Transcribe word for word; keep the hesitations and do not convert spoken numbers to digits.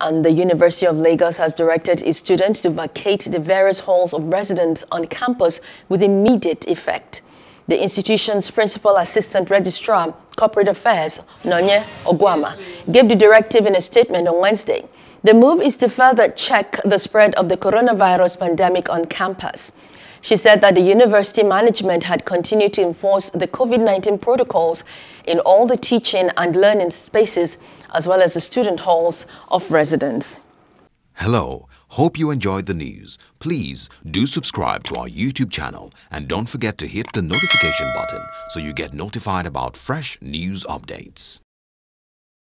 and the University of Lagos has directed its students to vacate the various halls of residence on campus with immediate effect. The institution's principal assistant registrar, corporate affairs, Nonye Oguama, gave the directive in a statement on Wednesday. The move is to further check the spread of the coronavirus pandemic on campus. She said that the university management had continued to enforce the COVID nineteen protocols in all the teaching and learning spaces, as well as the student halls of residence. Hello. Hope you enjoyed the news. Please do subscribe to our YouTube channel and don't forget to hit the notification button so you get notified about fresh news updates.